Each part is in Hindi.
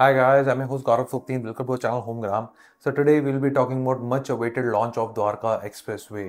Hi guys, I'm your host Gaurav Sukti and welcome to our channel Homegram. So today we'll be talking about much awaited launch of Dwarka Expressway.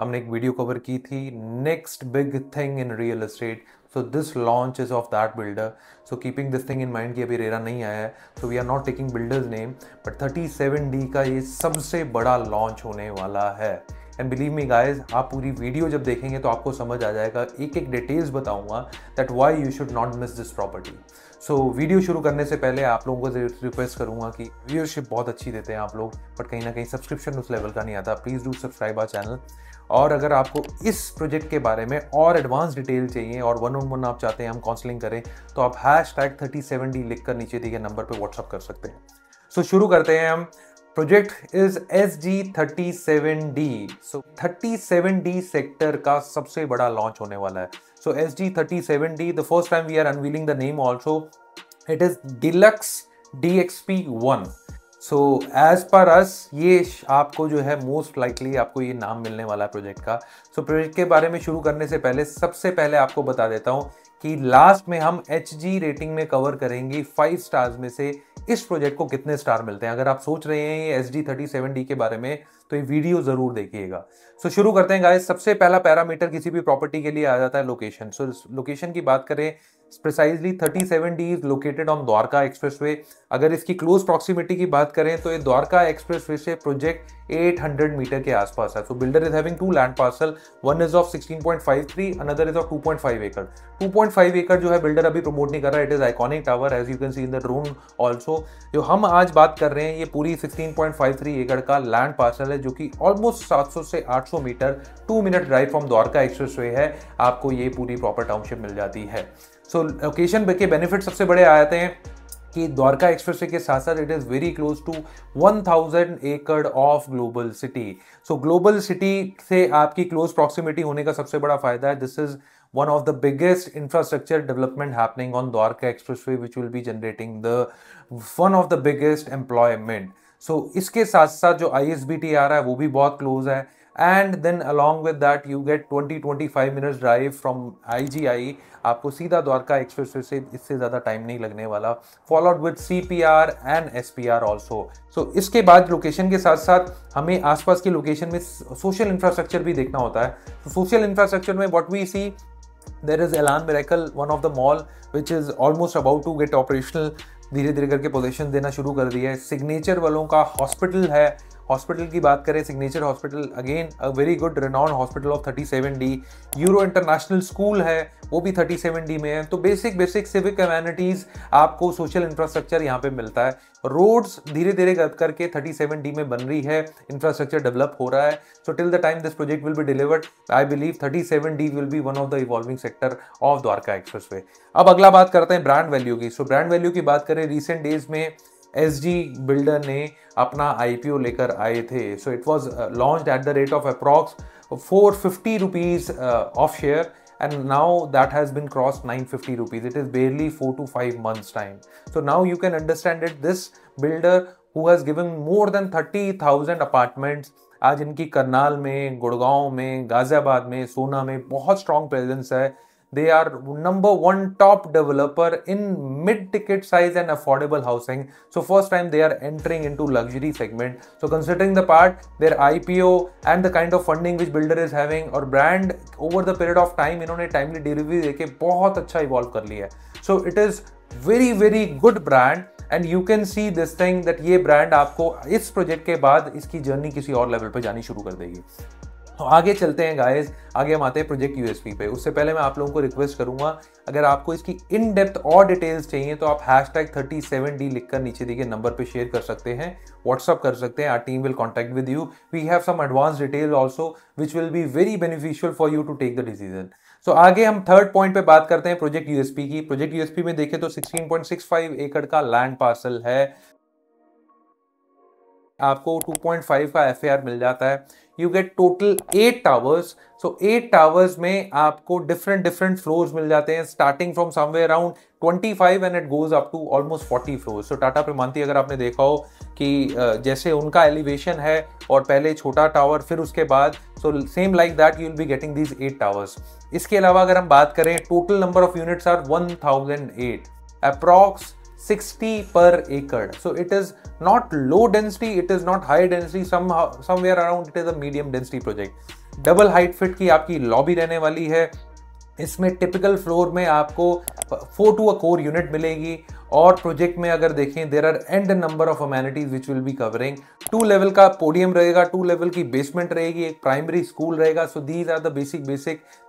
हमने एक वीडियो कवर की थी next big thing in real estate. So this launch is of that builder. So keeping this thing in mind कि अभी रेरा नहीं आया है, so we are not taking builder's name. But 37D का ये सबसे बड़ा launch होने वाला है. And believe me guys, आप पूरी वीडियो जब देखेंगे तो आपको समझ आ जाएगा, एक एक डिटेल्स बताऊंगा that why you should not miss this property. So video शुरू करने से पहले आप लोगों को रिक्वेस्ट करूंगा कि व्यूअरशिप बहुत अच्छी देते हैं आप लोग, बट कहीं ना कहीं सब्सक्रिप्शन उस लेवल का नहीं आता. Please do subscribe our channel. और अगर आपको इस प्रोजेक्ट के बारे में और एडवांस डिटेल चाहिए और वन ऑन वन आप चाहते हैं हम काउंसलिंग करें, तो आप #37D लिख कर नीचे दिए गए नंबर पर व्हाट्सअप कर सकते हैं. सो शुरू करते हैं हम. Project is SG 37D. So 37D sector का सबसे बड़ा लॉन्च होने वाला है. So SG 37D, the first time we are unveiling the name also. It is deluxe DXP1. So as per us ये आपको जो है मोस्ट लाइकली आपको ये नाम मिलने वाला है प्रोजेक्ट का. सो प्रोजेक्ट के बारे में शुरू करने से पहले सबसे पहले आपको बता देता हूँ कि लास्ट में हम HG रेटिंग में कवर करेंगे 5 स्टार्स में से इस प्रोजेक्ट को कितने स्टार मिलते हैं. अगर आप सोच रहे हैं ये SG 37D के बारे में तो ये वीडियो ज़रूर देखिएगा. सो शुरू करते हैं गाइस. सबसे पहला पैरामीटर किसी भी प्रॉपर्टी के लिए आ जाता है लोकेशन. सो लोकेशन की बात करें precisely 37D is located on Dwarka expressway. अगर इसकी क्लोज प्रॉक्सिमिटी की बात करें तो ये द्वारका एक्सप्रेसवे से प्रोजेक्ट 800 मीटर के आसपास है. So builder is having 2 land parcel. One is of 16.53, another is of 2.5 acre. 2.5 एकड़ जो है बिल्डर अभी प्रमोट नहीं कर रहा. It is iconic tower as you can see in the drone also. जो हम आज बात कर रहे हैं ये पूरी 16.53 एकड़ का लैंड पार्सल है जो कि ऑलमोस्ट 700 से 800 metre 2 minute drive from Dwarka expressway है. आपको ये पूरी प्रॉपर टाउनशिप मिल जाती है. सो लोकेशन के बेनिफिट सबसे बड़े आते हैं कि द्वारका एक्सप्रेसवे के साथ साथ it is very close to 1000 acre of global city. So global city से आपकी क्लोज प्रॉक्सिमिटी होने का सबसे बड़ा फायदा है. This is one of the biggest infrastructure development happening on Dwarka expressway which will be generating the one of the biggest employment. So इसके साथ साथ जो ISBT आ रहा है वो भी बहुत क्लोज है. And then along with that you get 20-25 minutes drive from IGI. आपको सीधा द्वारका एक्सप्रेसवे से इससे ज़्यादा टाइम नहीं लगने वाला. Followed with CPR and SPR also. So इसके बाद लोकेशन के साथ साथ हमें आसपास की लोकेशन में सोशल इंफ्रास्ट्रक्चर भी देखना होता है. तो सोशल इंफ्रास्ट्रक्चर में what we see, there is Elan Miracle, one of the mall which is almost about to get operational. धीरे धीरे करके पोजीशन देना शुरू कर दिया है. सिग्नेचर वालों का हॉस्पिटल है. हॉस्पिटल की बात करें Signature hospital, again a very good renowned hospital of 37D. Euro international school है, वो भी 37D में है. तो बेसिक सिविक कम्युनिटीज़ आपको सोशल इंफ्रास्ट्रक्चर यहाँ पे मिलता है. रोड्स धीरे धीरे करके 37D में बन रही है. इंफ्रास्ट्रक्चर डेवलप हो रहा है. So till the time this project will be delivered, I believe 37D will be one of the evolving sector of Dwarka expressway. अब अगला बात करते हैं ब्रांड वैल्यू की. सो ब्रांड वैल्यू की बात करें, रिसेंट डेज में SG बिल्डर ने अपना IPO लेकर आए थे. So it was launched at the rate of approx 450 rupees of share and now that has been cross 950 rupees. It is barely 4 to 5 months time. So now you can understand it. This builder who has given more than 30,000 apartments. आज इनकी करनाल में, गुड़गांव में, गाज़ियाबाद में, सोना में बहुत स्ट्रॉन्ग प्रेजेंस है. They are #1 top developer in mid-ticket size and affordable housing. So first time they are entering into luxury segment. So considering the part, their IPO and the kind of funding which builder is having और brand over the period of time इन्होंने timely delivery देके बहुत अच्छा evolve कर लिया है. So it is very good brand. And you can see this thing that ये ब्रांड आपको इस प्रोजेक्ट के बाद इसकी जर्नी किसी और लेवल पर जानी शुरू कर देगी. तो आगे चलते हैं गाइस. आगे हम आते हैं प्रोजेक्ट USP पे. उससे पहले मैं आप लोगों को रिक्वेस्ट करूंगा, अगर आपको इसकी इन डेप्थ और डिटेल्स चाहिए तो आप #37D लिखकर नीचे दिए गए नंबर पे शेयर कर सकते हैं, व्हाट्सअप कर सकते हैं. Our team will contact with you. We have some advance detail also which will be very beneficial for you to take the decision. So आगे हम थर्ड पॉइंट पे बात करते हैं प्रोजेक्ट USP की. प्रोजेक्ट USP में देखें तो 16.65 एकड़ का लैंड पार्सल है. आपको 2.5 का FAR मिल जाता है. You get total 8 towers. सो 8 टावर्स में आपको डिफरेंट फ्लोर्स मिल जाते हैं, starting from somewhere around 25 and it goes up to almost 40 floors. So Tata Primanti, अगर आपने देखा हो कि जैसे उनका एलिवेशन है और पहले छोटा टावर फिर उसके बाद, so same like that you will be getting these 8 towers. इसके अलावा अगर हम बात करें, total number of units are 1008 approx. 60 per acre. So it is not low density, it is not high density, somehow somewhere around it is a medium density project. Double height feet की आपकी लॉबी रहने वाली है. इसमें टिपिकल फ्लोर में आपको 4 to a कोर यूनिट मिलेगी. और प्रोजेक्ट में अगर देखें there are n number of amenities which will be covering. 2 level का पोडियम रहेगा, 2 लेवल की बेसमेंट रहेगी, एक प्राइमरी स्कूल रहेगा. So these are the basic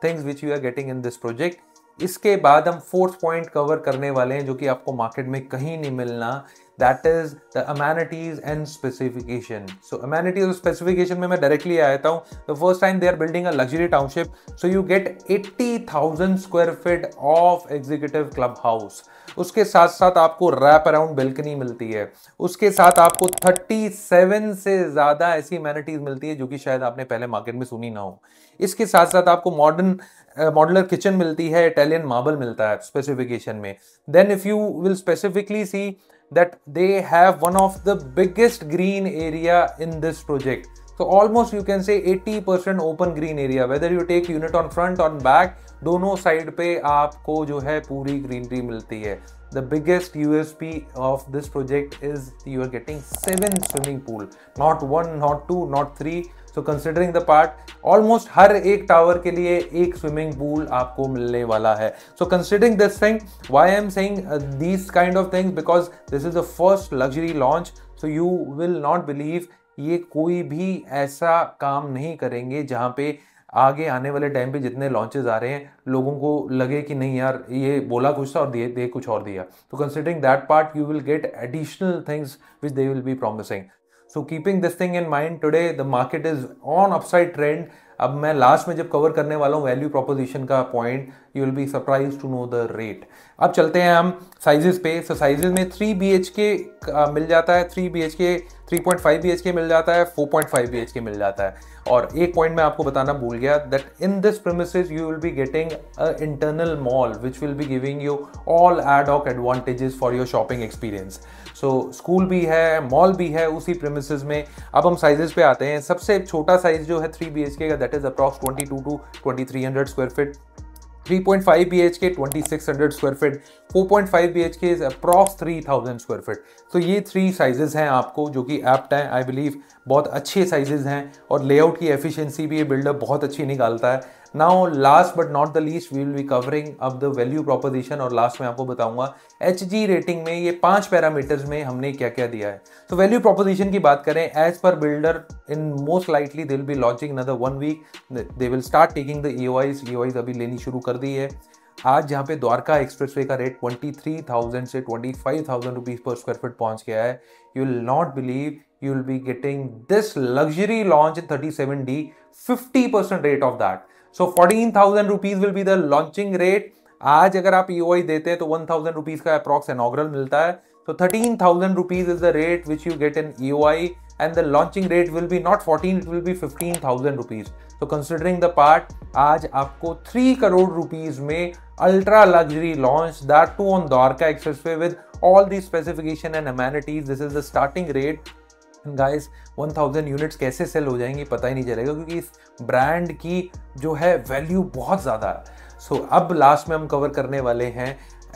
things which you are getting in this project. इसके बाद हम 4th पॉइंट कवर करने वाले हैं जो कि आपको मार्केट में कहीं नहीं मिलना. That is the amenities and specification. So amenities और specification में मैं directly आता हूँ. The first time they are building a luxury township, so you get 80,000 square feet of executive clubhouse. उसके साथ साथ आपको wrap around balcony मिलती है. उसके साथ आपको 37 से ज़्यादा ऐसी amenities मिलती है जो कि शायद आपने पहले market में सुनी ना हो. इसके साथ साथ आपको modern मॉडलर किचन मिलती है, इटालियन मार्बल मिलता है स्पेसिफिकेशन में. Then if you will specifically see that they have one of the biggest green area in this project. So almost you can say 80% open green area. Whether you take unit on front or back, दोनों side पे आपको जो है पूरी greenery मिलती है. The biggest USP of this project is you are getting 7 swimming pool, not 1, not 2, not 3. So considering the part, almost हर एक टावर के लिए एक स्विमिंग पूल आपको मिलने वाला है. So considering this thing, why I am saying these kind of things, because this is the first luxury launch. So you will not believe, ये कोई भी ऐसा काम नहीं करेंगे जहाँ पे आगे आने वाले टाइम पे जितने लॉन्चेस आ रहे हैं लोगों को लगे कि नहीं यार ये बोला कुछ था और दे कुछ और दिया. तो considering that part you will get additional things which they will be promising. So keeping this thing in mind, today the market is on upside trend. अब मैं लास्ट में जब कवर करने वाला हूँ वैल्यू प्रोपोजिशन का point, you will be surprise to know the rate. अब चलते हैं हम साइजेस पे. सो साइजेस में 3 BHK मिल जाता है, 3 BHK, 3.5 BHK मिल जाता है, 4.5 BHK मिल जाता है. और एक पॉइंट मैं आपको बताना भूल गया, that in this premises you will be getting a internal mall which will be giving you all ad hoc advantages for your shopping experience. So school भी है, मॉल भी है उसी प्रीमिसेस में. अब हम साइजेस पे आते हैं. सबसे छोटा साइज जो है 3 BHK का, that is approx 22 to 2300 square feet. 3.5 BHK 2600 square feet. 4.5 BHK is approx 3000 square feet. तो ये 3 साइजेज़ हैं आपको जो कि एप्ट हैं. आई बिलीव बहुत अच्छे साइजेज़ हैं और लेआउट की एफिशिएंसी भी ये बिल्डर बहुत अच्छी निकालता है. Now last but not the least, we will be covering up the value proposition. और लास्ट में आपको बताऊंगा HG रेटिंग में ये 5 पैरामीटर्स में हमने क्या क्या दिया है. तो वैल्यू प्रोपोजिशन की बात करें, as per builder in most likely they will be launching another 1 week. They will start taking the EOIs अभी लेनी शुरू कर दी है. आज जहाँ पे द्वारका एक्सप्रेसवे का रेट 23,000 से 25,000 रुपीज़ पर स्क्वायर फीट पहुँच गया है, you will not believe you will be getting this luxury launch in 37D, 50% rate of that. So 14,000 rupees will be the launching rate. आज अगर आप EOI देते हैं तो 1,000 rupees का approx inaugural मिलता है. So 13,000 rupees is the rate which you get in EOI, and the launching rate will be not 14, it will be 15,000 rupees. So considering the part, आज आपको 3 करोड़ रुपीस में ultra luxury launch, that too on Dwarka expressway with all the specification and amenities. This is the starting rate. Guys 1000 units कैसे सेल हो जाएंगी पता ही नहीं चलेगा, क्योंकि इस ब्रांड की जो है वैल्यू बहुत ज़्यादा है. सो अब लास्ट में हम कवर करने वाले हैं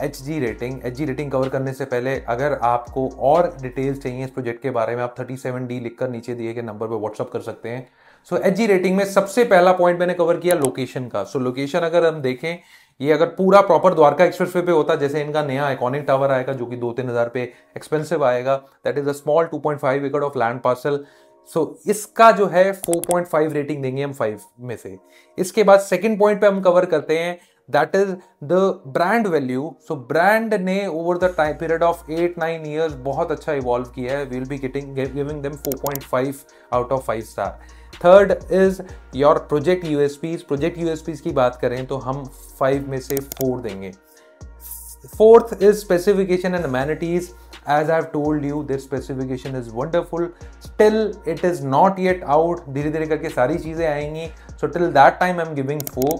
HG rating. HG rating cover करने से पहले अगर आपको और डिटेल्स चाहिए इस प्रोजेक्ट के बारे में, आप 37D लिखकर नीचे दिए गए नंबर पे व्हाट्सअप कर सकते हैं. सो HG रेटिंग में सबसे पहला पॉइंट मैंने कवर किया लोकेशन का. सो लोकेशन अगर हम देखें, ये अगर पूरा प्रॉपर द्वारका एक्सप्रेसवे पे होता जैसे इनका नया आइकॉनिक टावर आएगा जो कि 2-3 हज़ार पे एक्सपेंसिव आएगा, दैट इज अ स्मॉल 2.5 एकड़ ऑफ लैंड पार्सल. सो इसका जो है 4.5 रेटिंग देंगे हम 5 में से. इसके बाद सेकंड पॉइंट पे हम कवर करते हैं, that is the brand value. So brand ने over the time period of 8-9 years बहुत अच्छा इवॉल्व किया है. We will be giving them 4.5 out of 5 star. Third is your project USPs. Project USPs की बात करें तो हम 5 में से 4 देंगे. Fourth is specification and amenities. As I have told you, this specification is wonderful. Still it is not yet out, धीरे धीरे करके सारी चीज़ें आएंगी. So till that time I am giving 4.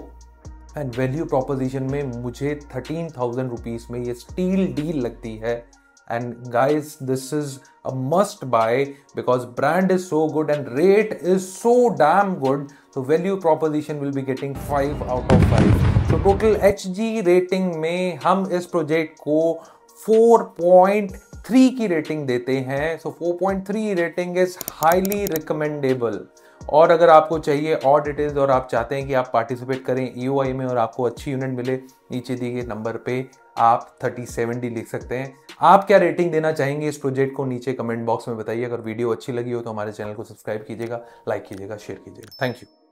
And value proposition में मुझे 13,000 रुपीज़ में ये स्टील डील लगती है. And guys, this is a must buy because brand is so good and rate is so damn good. So value proposition will be getting 5 out of 5. So total HG rating में हम इस project को 4.3 की रेटिंग देते हैं। So 4.3 rating is highly recommendable. और अगर आपको चाहिए और डिटेल्स और आप चाहते हैं कि आप पार्टिसिपेट करें ईओआई में और आपको अच्छी यूनिट मिले, नीचे दिए गए नंबर पे आप 37D लिख सकते हैं। आप क्या रेटिंग देना चाहेंगे इस प्रोजेक्ट को, नीचे कमेंट बॉक्स में बताइए। अगर वीडियो अच्छी लगी हो तो हमारे चैनल को सब्सक्राइब कीजिएगा, लाइक कीजिएगा, शेयर कीजिएगा। Thank you.